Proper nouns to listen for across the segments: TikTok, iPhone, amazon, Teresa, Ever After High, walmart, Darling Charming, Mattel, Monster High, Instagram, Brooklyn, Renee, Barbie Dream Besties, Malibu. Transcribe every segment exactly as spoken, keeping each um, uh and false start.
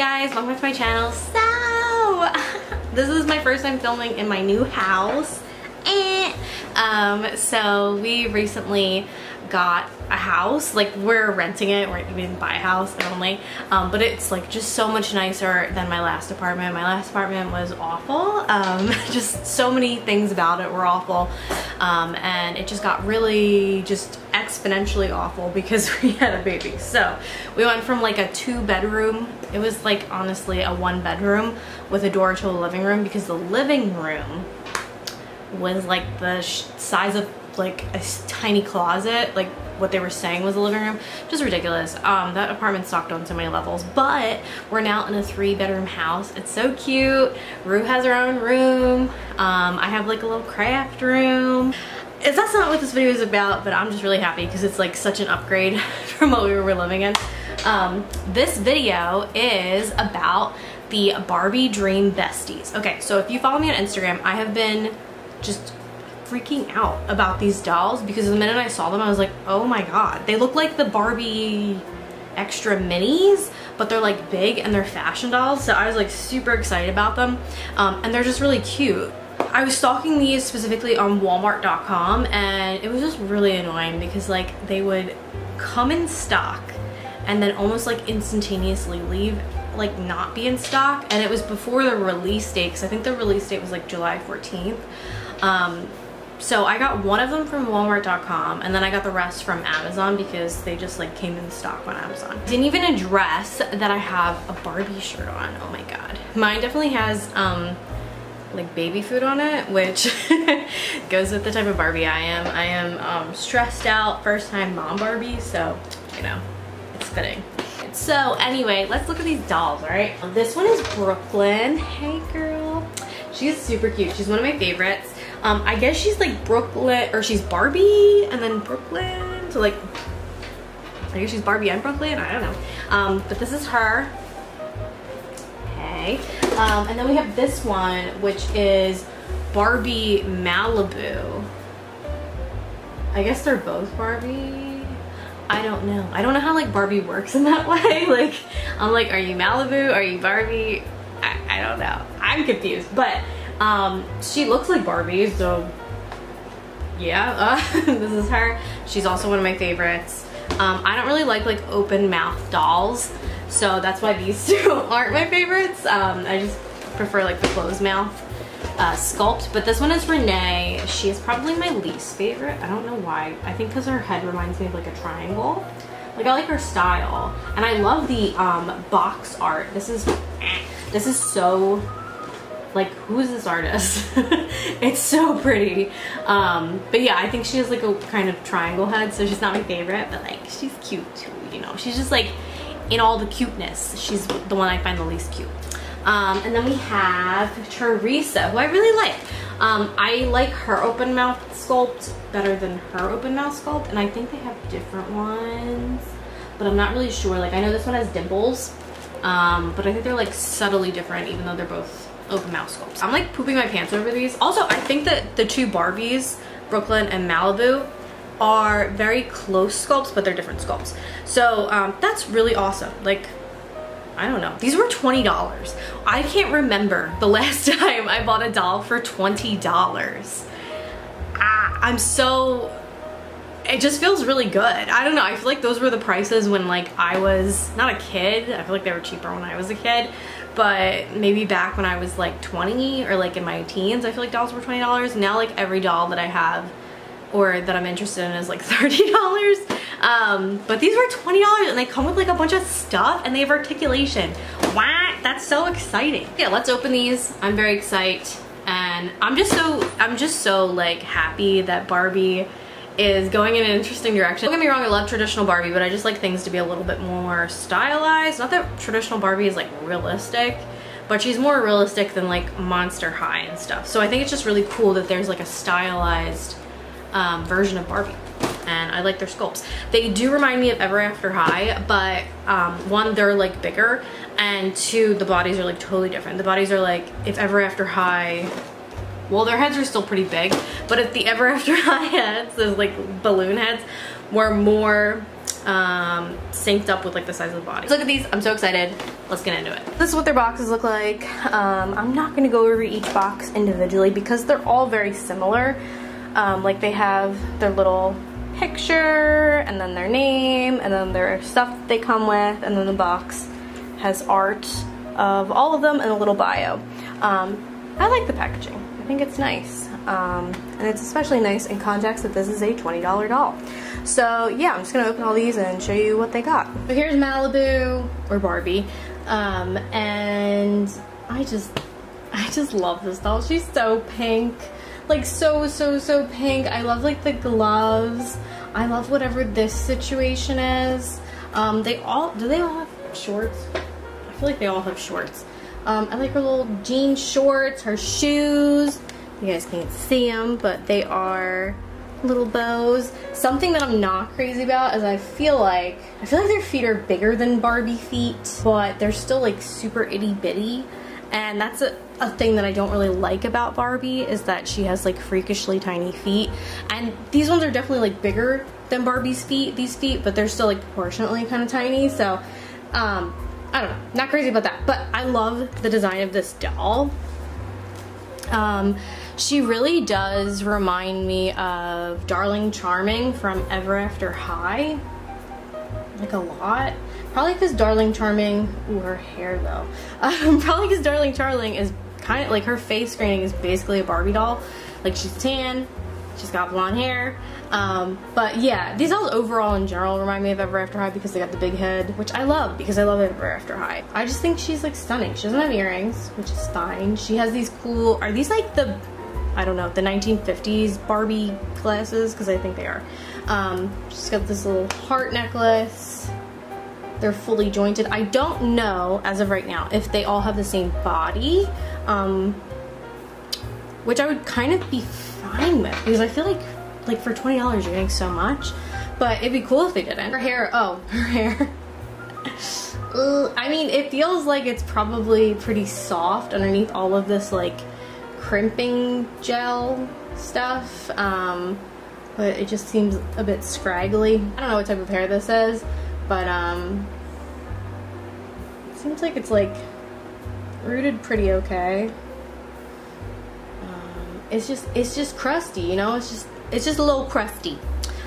guys, welcome back to my channel. So this is my first time filming in my new house. Eh. Um, so we recently got a house, like we're renting it, we're, we didn't buy a house only, um, but it's like just so much nicer than my last apartment. My last apartment was awful, um, just so many things about it were awful, um, and it just got really just exponentially awful because we had a baby. So we went from like a two bedroom, it was like honestly a one bedroom with a door to a living room, because the living room was like the sh size of like a tiny closet. Like what they were saying was a living room, just ridiculous. Um that apartment sucked on so many levels, but we're now in a three bedroom house. It's so cute. Rue has her own room, um I have like a little craft room. It's that's not what this video is about, but I'm just really happy because it's like such an upgrade from what we were living in. Um this video is about the Barbie Dream Besties. Okay, so if you follow me on Instagram, I have been just freaking out about these dolls, because the minute I saw them I was like, oh my god, they look like the Barbie extra minis, but they're like big and they're fashion dolls, so I was like super excited about them. Um, and they're just really cute. I was stalking these specifically on walmart dot com, and it was just really annoying because like they would come in stock and then almost like instantaneously leave, like not be in stock. And it was before the release date, because I think the release date was like July fourteenth. Um, So I got one of them from walmart dot com, and then I got the rest from Amazon because they just like came in stock on Amazon. Didn't even address that I have a Barbie shirt on. Oh my god. Mine definitely has um, like baby food on it, which goes with the type of Barbie I am. I am um, stressed out, first time mom Barbie, so you know, it's fitting. So anyway, let's look at these dolls, alright? This one is Brooklyn. Hey girl. She's super cute. She's one of my favorites. Um, I guess she's like Brooklyn, or she's Barbie and then Brooklyn, so like, I guess she's Barbie and Brooklyn, I don't know. Um, but this is her. Okay. Um, and then we have this one, which is Barbie Malibu. I guess they're both Barbie. I don't know. I don't know how like Barbie works in that way. Like, I'm like, are you Malibu? Are you Barbie? I, I don't know. I'm confused, but Um, she looks like Barbie, so yeah, uh, this is her. She's also one of my favorites. Um, I don't really like like open mouth dolls, so that's why these two aren't my favorites. Um, I just prefer like the closed mouth uh, sculpt, but this one is Renee. She is probably my least favorite. I don't know why. I think because her head reminds me of like a triangle. Like I like her style, and I love the um, box art. This is, this is so, like, who's this artist? It's so pretty. Um, but yeah, I think she has like a kind of triangle head, so she's not my favorite, but like she's cute too, you know. She's just like, in all the cuteness, she's the one I find the least cute. Um, and then we have Teresa, who I really like. Um, I like her open mouth sculpt better than her open mouth sculpt, and I think they have different ones, but I'm not really sure. Like I know this one has dimples, um, but I think they're like subtly different, even though they're both open mouth sculpts. I'm like pooping my pants over these. Also, I think that the two Barbies, Brooklyn and Malibu, are very close sculpts, but they're different sculpts. So um, that's really awesome. Like, I don't know. These were twenty dollars. I can't remember the last time I bought a doll for twenty dollars. Ah, I'm so, it just feels really good. I don't know. I feel like those were the prices when like I was not a kid. I feel like they were cheaper when I was a kid. But maybe back when I was like twenty or like in my teens, I feel like dolls were twenty dollars. Now like every doll that I have or that I'm interested in is like thirty dollars. Um, but these were twenty dollars, and they come with like a bunch of stuff, and they have articulation. Wow, that's so exciting. Yeah, let's open these. I'm very excited, and I'm just so, I'm just so like happy that Barbie is going in an interesting direction. Don't get me wrong, I love traditional Barbie, but I just like things to be a little bit more stylized. Not that traditional Barbie is like realistic, but she's more realistic than like Monster High and stuff. So I think it's just really cool that there's like a stylized um, version of Barbie, and I like their sculpts. They do remind me of Ever After High, but um, one, they're like bigger, and two, the bodies are like totally different. The bodies are like, if Ever After High, well, their heads are still pretty big, but if the Ever After High heads, those like balloon heads, were more um, synced up with like the size of the body. Let's look at these. I'm so excited. Let's get into it. This is what their boxes look like. Um, I'm not going to go over each box individually because they're all very similar. Um, like they have their little picture and then their name and then their stuff that they come with, and then the box has art of all of them and a little bio. Um, I like the packaging. I think it's nice. Um, and it's especially nice in context that this is a twenty dollar doll. So yeah, I'm just gonna open all these and show you what they got. So here's Malibu, or Barbie, um, and I just, I just love this doll. She's so pink, like so, so, so pink. I love like the gloves. I love whatever this situation is. Um, they all, do they all have shorts? I feel like they all have shorts. Um, I like her little jean shorts, her shoes. You guys can't see them, but they are little bows. Something that I'm not crazy about is I feel like, I feel like their feet are bigger than Barbie feet, but they're still like super itty bitty. And that's a, a thing that I don't really like about Barbie, is that she has like freakishly tiny feet. And these ones are definitely like bigger than Barbie's feet, these feet, but they're still like proportionately kind of tiny. So, um, I don't know, not crazy about that, but I love the design of this doll. Um, she really does remind me of Darling Charming from Ever After High, like a lot. Probably because Darling Charming, ooh, her hair though. Um, probably because Darling Charming is kind of like, her face screening is basically a Barbie doll. Like she's tan, she's got blonde hair. Um, but yeah, these dolls overall in general remind me of Ever After High because they got the big head, which I love because I love Ever After High. I just think she's like stunning. She doesn't have earrings, which is fine. She has these cool, are these like the, I don't know, the nineteen fifties Barbie glasses? Because I think they are. Um, she's got this little heart necklace. They're fully jointed. I don't know, as of right now, if they all have the same body, um, which I would kind of be fine with because I feel like Like for twenty dollars you're getting so much, but it'd be cool if they didn't. Her hair, oh, her hair. Ooh, I mean, it feels like it's probably pretty soft underneath all of this like crimping gel stuff, um, but it just seems a bit scraggly. I don't know what type of hair this is, but um, it seems like it's like rooted pretty okay. Um, it's just, it's just crusty, you know, it's just, It's just a little crusty.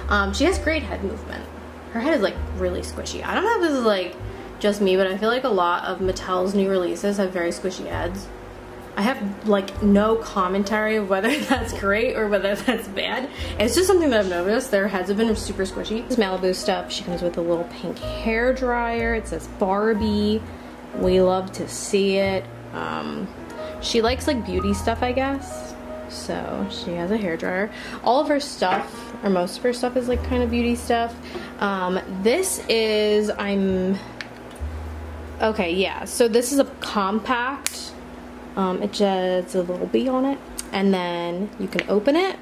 Um, she has great head movement. Her head is like really squishy. I don't know if this is like just me, but I feel like a lot of Mattel's new releases have very squishy heads. I have like no commentary of whether that's great or whether that's bad. It's just something that I've noticed. Their heads have been super squishy. This Malibu stuff, she comes with a little pink hair dryer. It says Barbie. We love to see it. Um, she likes like beauty stuff, I guess. So she has a hairdryer. All of her stuff, or most of her stuff, is like kind of beauty stuff. Um, this is, I'm, okay, yeah. So this is a compact. Um, it has a little bee on it. And then you can open it.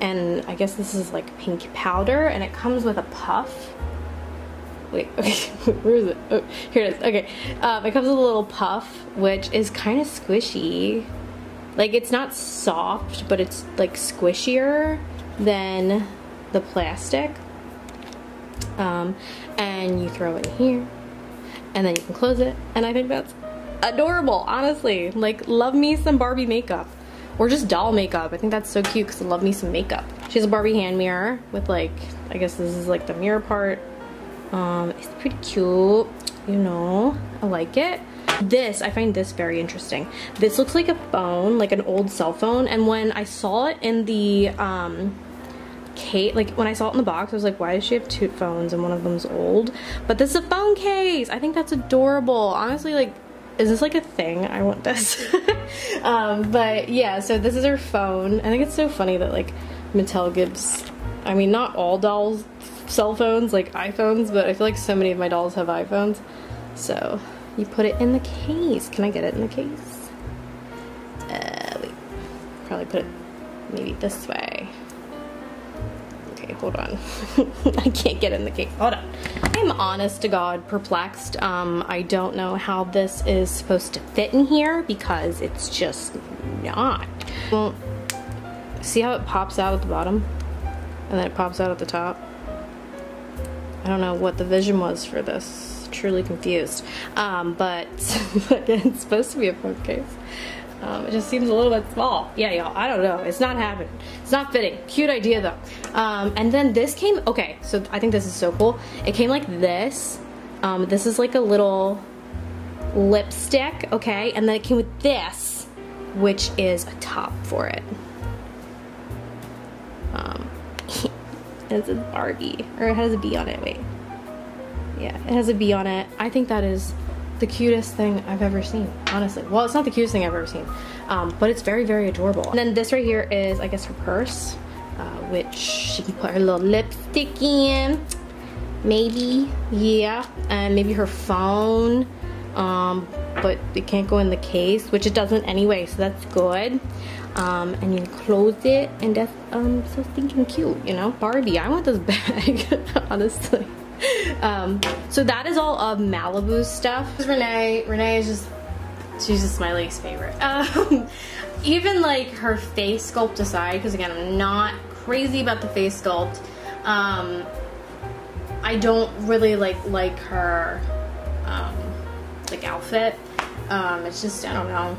And I guess this is like pink powder. And it comes with a puff. Wait, okay, where is it? Oh, here it is, okay. Um, it comes with a little puff, which is kind of squishy. Like, it's not soft, but it's like squishier than the plastic. Um, and you throw it in here and then you can close it. And I think that's adorable, honestly. Like, love me some Barbie makeup or just doll makeup. I think that's so cute because I love me some makeup. She has a Barbie hand mirror with like, I guess this is like the mirror part. Um, it's pretty cute, you know, I like it. This, I find this very interesting. This looks like a phone, like an old cell phone. And when I saw it in the, um, case, like when I saw it in the box, I was like, why does she have two phones and one of them's old? But this is a phone case. I think that's adorable. Honestly, like, is this like a thing? I want this. um, but yeah, so this is her phone. I think it's so funny that like Mattel gives, I mean, not all dolls cell phones, like iPhones, but I feel like so many of my dolls have iPhones. So... you put it in the case. Can I get it in the case? Uh, wait. Probably put it maybe this way. Okay, hold on. I can't get in the case. Hold on. I'm honest to God perplexed. Um, I don't know how this is supposed to fit in here because it's just not. Well, see how it pops out at the bottom? And then it pops out at the top? I don't know what the vision was for this. Truly confused. Um, but again, it's supposed to be a phone case. Um, it just seems a little bit small. Yeah, y'all, I don't know. It's not happening. It's not fitting. Cute idea, though. Um, and then this came, okay, so I think this is so cool. It came like this. Um, this is like a little lipstick, okay? And then it came with this, which is a top for it. Um, and it says Barbie, or it has a B on it, wait. Yeah, it has a B on it. I think that is the cutest thing I've ever seen, honestly. Well, it's not the cutest thing I've ever seen, um, but it's very, very adorable. And then this right here is, I guess, her purse, uh, which she can put her little lipstick in, maybe, yeah, and maybe her phone, um, but it can't go in the case, which it doesn't anyway, so that's good. Um, and you close it, and that's um, so stinking cute, you know? Barbie, I want this bag, honestly. Um, so that is all of Malibu's stuff. Renee, Renee is just, she's just my least favorite. Um, even like her face sculpt aside, because again, I'm not crazy about the face sculpt. Um, I don't really like, like her, um, like outfit. Um, it's just, I don't know.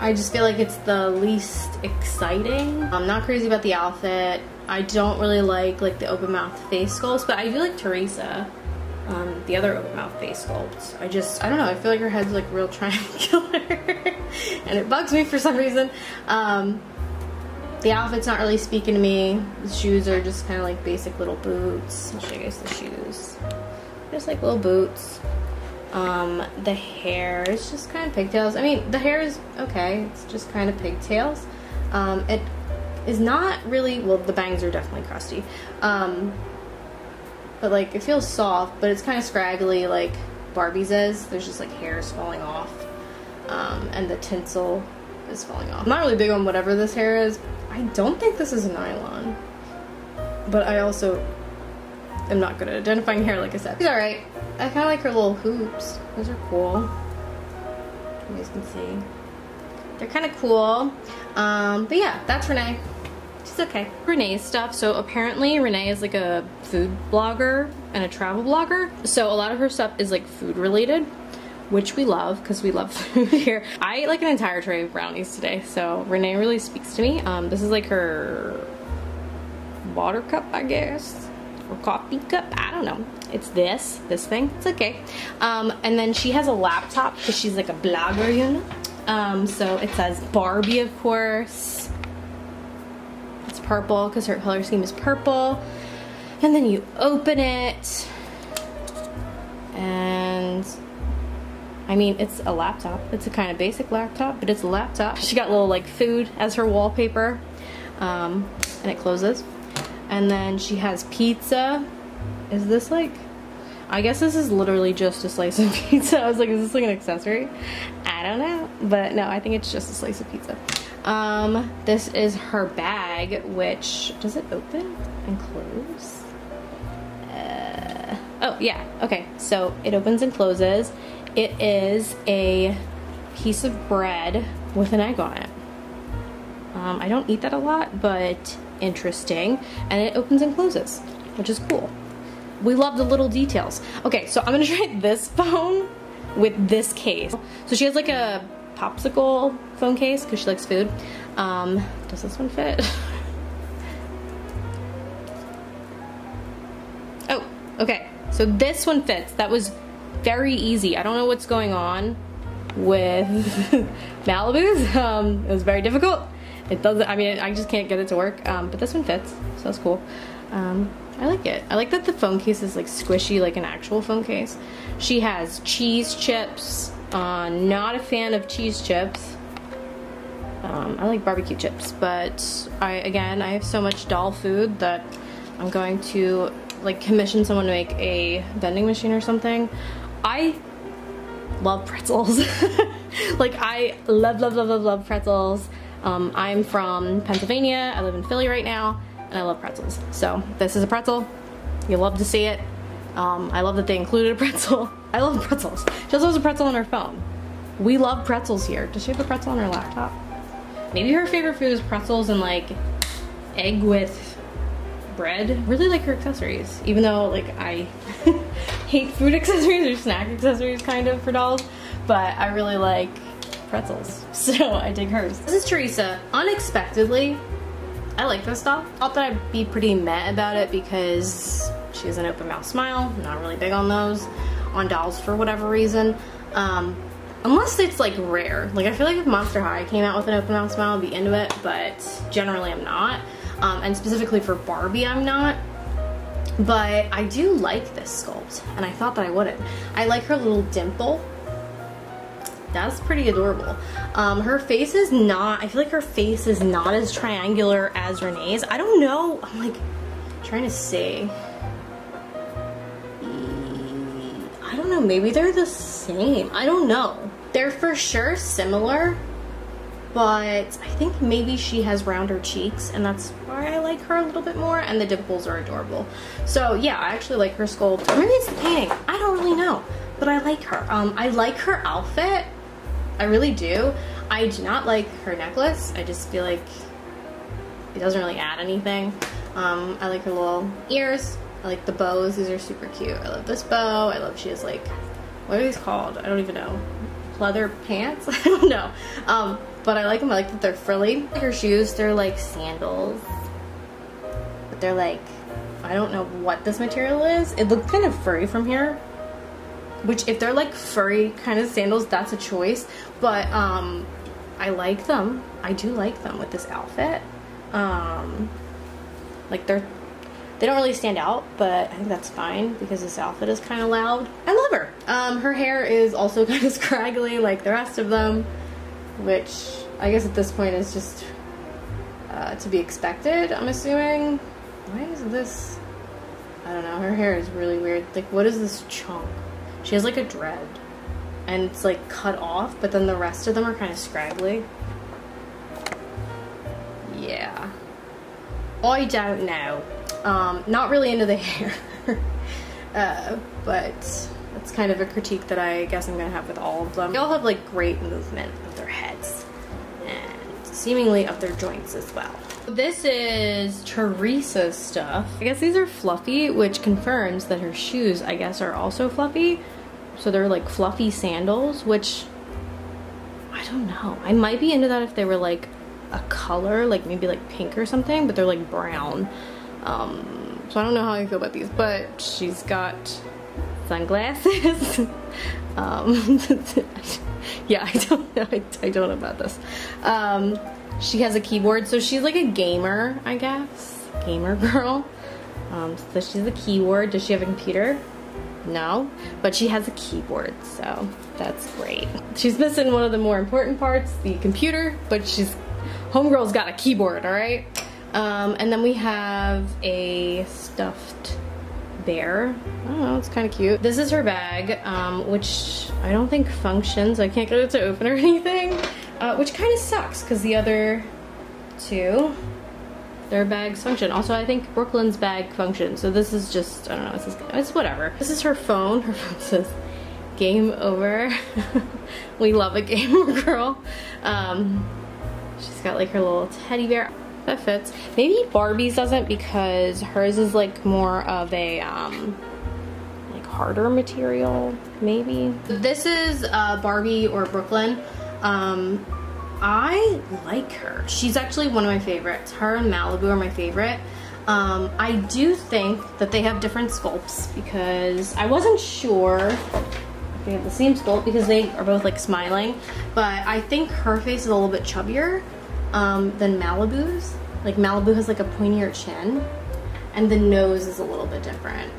I just feel like it's the least exciting. I'm not crazy about the outfit. I don't really like like the open mouth face sculpts, but I do like Teresa, um, the other open mouth face sculpts. I just, I don't know, I feel like her head's like real triangular and it bugs me for some reason. Um, the outfit's not really speaking to me. The shoes are just kind of like basic little boots. I'll show you guys the shoes. Just like little boots. Um, the hair is just kind of pigtails. I mean, the hair is okay. It's just kind of pigtails. Um, it is not really, well, the bangs are definitely crusty, um, but like it feels soft, but it's kind of scraggly like Barbie's is. There's just like hairs falling off, um, and the tinsel is falling off. I'm not really big on whatever this hair is. I don't think this is a nylon, but I also am not good at identifying hair, like I said. She's alright. I kind of like her little hoops. Those are cool. You guys can see. They're kind of cool. Um, but yeah, that's Renee. She's okay. Renee's stuff. So apparently Renee is like a food blogger and a travel blogger. So a lot of her stuff is like food related, which we love because we love food here. I ate like an entire tray of brownies today. So Renee really speaks to me. Um, this is like her water cup, I guess. Or coffee cup, I don't know. It's this, this thing, it's okay. Um, and then she has a laptop because she's like a blogger, you know? Um, so it says Barbie, of course. It's purple because her color scheme is purple. And then you open it. And I mean, it's a laptop. It's a kind of basic laptop, but it's a laptop. She got little like food as her wallpaper. Um, and it closes. And then she has pizza. Is this like, I guess this is literally just a slice of pizza. I was like, is this like an accessory? I don't know, but no, I think it's just a slice of pizza. Um, this is her bag, which, does it open and close? Uh, oh yeah, okay, so it opens and closes. It is a piece of bread with an egg on it. Um, I don't eat that a lot, but interesting. And it opens and closes, which is cool. We love the little details. Okay, so I'm gonna try this phone with this case. So she has like a popsicle phone case because she likes food. Um, does this one fit? Oh, okay. So this one fits. That was very easy. I don't know what's going on with Malibu's. Um, it was very difficult. It doesn't, I mean, I just can't get it to work. Um, but this one fits, so that's cool. Um, I like it. I like that the phone case is like squishy like an actual phone case. She has cheese chips. Uh, not a fan of cheese chips. Um, I like barbecue chips, but I, again, I have so much doll food that I'm going to like commission someone to make a vending machine or something. I love pretzels. Like I love, love, love, love, love pretzels. Um, I'm from Pennsylvania. I live in Philly right now. And I love pretzels. So this is a pretzel. You love to see it. Um, I love that they included a pretzel. I love pretzels. She also has a pretzel on her phone. We love pretzels here. Does she have a pretzel on her laptop? Maybe her favorite food is pretzels and like egg with bread. Really like her accessories, even though like I hate food accessories or snack accessories kind of for dolls, but I really like pretzels, so I dig hers. This is Teresa. Unexpectedly, I like this doll. Thought that I'd be pretty meh about it because she has an open mouth smile. Not really big on those, on dolls for whatever reason. Um, Unless it's like rare. Like I feel like if Monster High came out with an open mouth smile, I'd be into it, but generally I'm not. Um, and specifically for Barbie, I'm not. But I do like this sculpt, and I thought that I wouldn't. I like her little dimple. That's pretty adorable. Um, her face is not, I feel like her face is not as triangular as Renee's. I don't know, I'm like trying to see. I don't know, maybe they're the same. I don't know. They're for sure similar, but I think maybe she has rounder cheeks, and that's why I like her a little bit more, and the dimples are adorable. So yeah, I actually like her sculpt. Maybe it's the painting, I don't really know, but I like her. Um, I like her outfit, I really do. I do not like her necklace. I just feel like it doesn't really add anything. Um, I like her little ears. I like the bows, these are super cute. I love this bow, I love she has like, what are these called? I don't even know. Leather pants? I don't know. Um, but I like them, I like that they're frilly. I like her shoes, they're like sandals. But they're like, I don't know what this material is. It looks kind of furry from here. Which if they're like furry kind of sandals, that's a choice. But um, I like them. I do like them with this outfit. Um, like they're, They don't really stand out, but I think that's fine because this outfit is kind of loud. I love her. Um, her hair is also kind of scraggly like the rest of them, which I guess at this point is just uh, to be expected, I'm assuming. Why is this? I don't know. Her hair is really weird. Like, what is this chunk? She has like a dread, and it's like cut off, but then the rest of them are kind of scraggly. Yeah. I don't know. Um, not really into the hair, uh, but that's kind of a critique that I guess I'm gonna have with all of them. They all have like great movement of their heads and seemingly of their joints as well. This is Teresa's stuff. I guess these are fluffy, which confirms that her shoes, I guess, are also fluffy. So they're like fluffy sandals, which I don't know. I might be into that if they were like a color, like maybe like pink or something, but they're like brown. Um, so I don't know how I feel about these, but she's got sunglasses. um, yeah, I don't know. I, I don't know about this. Um, she has a keyboard, so she's like a gamer, I guess. Gamer girl. Um, so she has a keyboard. Does she have a computer? No, but she has a keyboard, so that's great. She's missing one of the more important parts, the computer, but she's, homegirl's got a keyboard, all right? Um, and then we have a stuffed bear. I don't know, it's kind of cute. This is her bag, um, which I don't think functions. I can't get it to open or anything, uh, which kind of sucks because the other two, their bags function. Also, I think Brooklyn's bag functions. So this is just, I don't know, it's, just, it's whatever. This is her phone. Her phone says, game over. We love a gamer girl. Um, she's got like her little teddy bear. That fits. Maybe Barbie's doesn't because hers is like more of a um, like harder material, maybe. This is uh, Barbie or Brooklyn. Um, I like her. She's actually one of my favorites. Her and Malibu are my favorite. Um, I do think that they have different sculpts because I wasn't sure if they have the same sculpt because they are both like smiling, but I think her face is a little bit chubbier. Um, than Malibu's. Like Malibu has like a pointier chin and the nose is a little bit different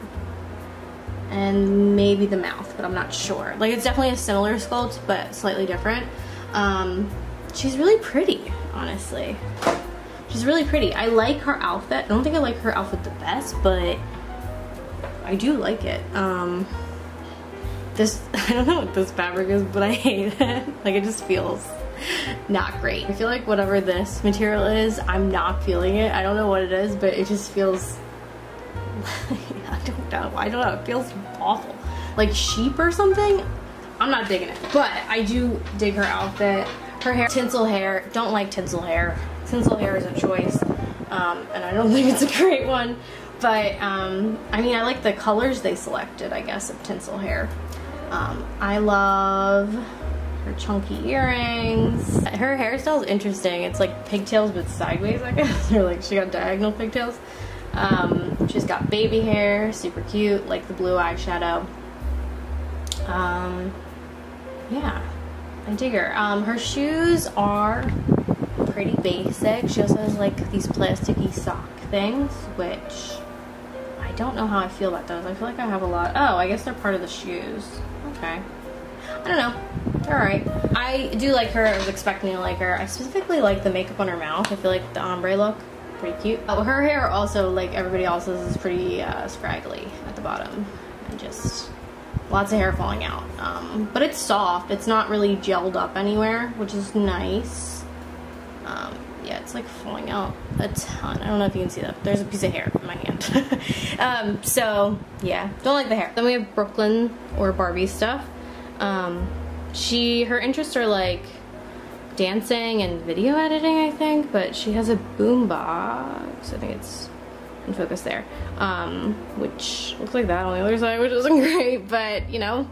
and maybe the mouth, but I'm not sure. Like it's definitely a similar sculpt but slightly different. Um, she's really pretty, honestly. She's really pretty. I like her outfit. I don't think I like her outfit the best, but I do like it. Um, this, I don't know what this fabric is, but I hate it. Like it just feels not great. I feel like whatever this material is, I'm not feeling it. I don't know what it is, but it just feels, I don't know. I don't know. It feels awful. Like sheep or something? I'm not digging it. But I do dig her outfit. Her hair, tinsel hair. Don't like tinsel hair. tinsel hair is a choice, um, and I don't think it's a great one, but um, I mean, I like the colors they selected, I guess, of tinsel hair. Um, I love her chunky earrings. Her hairstyle is interesting. It's like pigtails but sideways, I guess, or like she got diagonal pigtails. Um, she's got baby hair, super cute, like the blue eyeshadow. Um, yeah, I dig her. Um, her shoes are pretty basic. She also has like these plasticky sock things, which I don't know how I feel about those. I feel like I have a lot. Oh, I guess they're part of the shoes. Okay. I don't know. They're alright. I do like her. I was expecting to like her. I specifically like the makeup on her mouth. I feel like the ombre look. Pretty cute. Oh, her hair also, like everybody else's, is pretty uh, scraggly at the bottom, and just lots of hair falling out, um, but it's soft. It's not really gelled up anywhere, which is nice. Um, yeah, it's like falling out a ton. I don't know if you can see that. There's a piece of hair in my hand. um, so yeah, don't like the hair. Then we have Brooklyn, or Barbie stuff. Um, she, her interests are like dancing and video editing, I think, but she has a boombox. I think it's in focus there, um, which looks like that on the other side, which isn't great, but you know,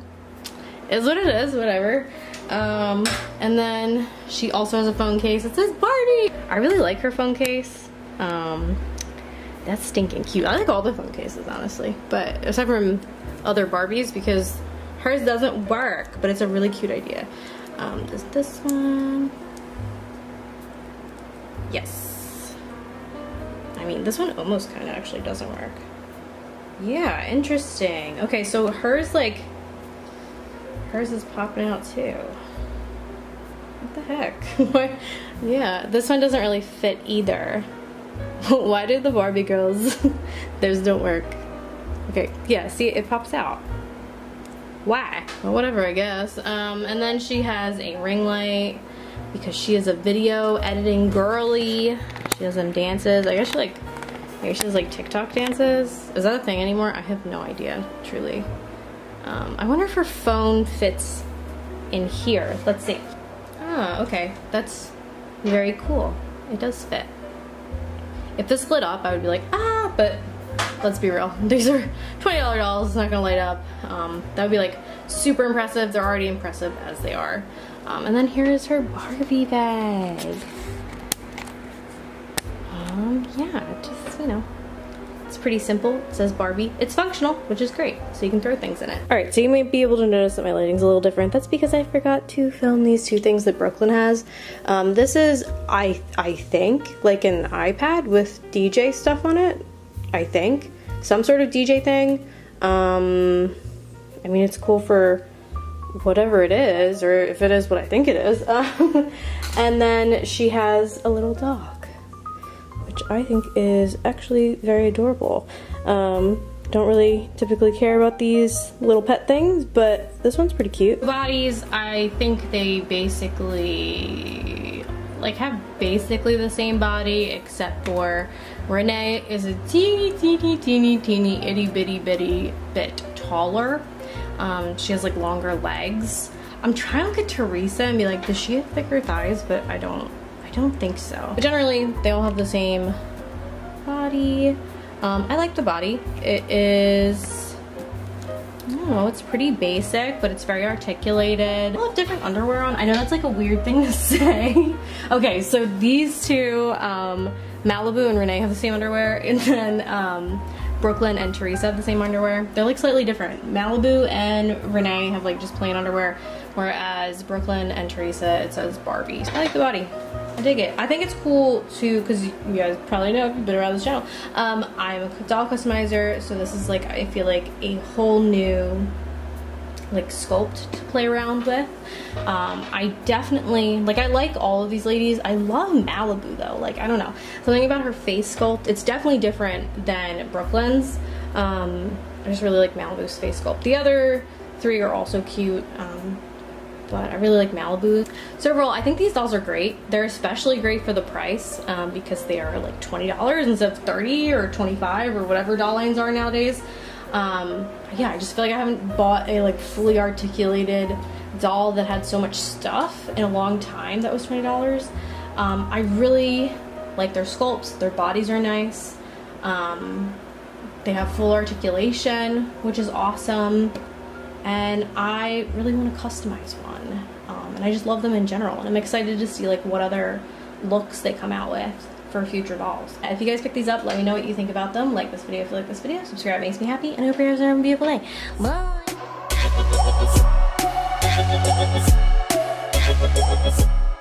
is what it is, whatever. Um, and then she also has a phone case. It says Barbie. I really like her phone case. Um, that's stinking cute. I like all the phone cases, honestly, but aside from other Barbies, because hers doesn't work, but it's a really cute idea. Um, does this one? Yes. I mean, this one almost kind of actually doesn't work. Yeah, interesting. Okay, so hers, like, hers is popping out too. What the heck? What? Yeah, this one doesn't really fit either. Why do the Barbie girls, theirs don't work? Okay, yeah, see, it pops out. Why? Well, whatever, I guess. Um, and then she has a ring light because she is a video editing girly. She does them dances. I guess she like, maybe she does like TikTok dances. Is that a thing anymore? I have no idea, truly. Um, I wonder if her phone fits in here. Let's see. Ah, okay. That's very cool. It does fit. If this lit up, I would be like, ah, but let's be real. These are twenty dollar dolls. It's not gonna light up. Um, that would be like super impressive. They're already impressive as they are. Um, and then here is her Barbie bag. Um, yeah, just, you know, it's pretty simple. It says Barbie. It's functional, which is great. So you can throw things in it. All right, so you might be able to notice that my lighting's a little different. That's because I forgot to film these two things that Brooklyn has. Um, this is, I, I think, like an iPad with D J stuff on it. I think. Some sort of D J thing. Um, I mean, it's cool for whatever it is, or if it is what I think it is. Um, and then she has a little dog, which I think is actually very adorable. Um, don't really typically care about these little pet things, but this one's pretty cute. The bodies, I think they basically like have basically the same body, except for Renee is a teeny, teeny, teeny, teeny, itty bitty bitty bit taller. Um, she has like longer legs. I'm trying to look at Teresa and be like, does she have thicker thighs? But I don't, I don't think so. But generally, they all have the same body. Um, I like the body. It is, I don't know, it's pretty basic, but it's very articulated. I'll have different underwear on. I know that's like a weird thing to say. Okay, so these two, um, Malibu and Renee have the same underwear, and then um, Brooklyn and Teresa have the same underwear. They're like slightly different. Malibu and Renee have like just plain underwear, whereas Brooklyn and Teresa, it says Barbie. I like the body. I dig it. I think it's cool too, because you guys probably know if you've been around this channel, um, I'm a doll customizer, so this is like, I feel like a whole new like sculpt to play around with. Um, I definitely, like I like all of these ladies. I love Malibu though, like I don't know. Something about her face sculpt, it's definitely different than Brooklyn's. Um, I just really like Malibu's face sculpt. The other three are also cute, um, but I really like Malibu. So overall, I think these dolls are great. They're especially great for the price, um, because they are like twenty dollars instead of thirty or twenty-five or whatever doll lines are nowadays. Um, yeah, I just feel like I haven't bought a like fully articulated doll that had so much stuff in a long time that was twenty dollars. Um, I really like their sculpts, their bodies are nice. Um, they have full articulation, which is awesome. And I really want to customize one. Um, and I just love them in general. And I'm excited to see like what other looks they come out with for future dolls. If you guys pick these up, let me know what you think about them. Like this video if you like this video. Subscribe, it makes me happy. And I hope you guys are having a beautiful day. Bye!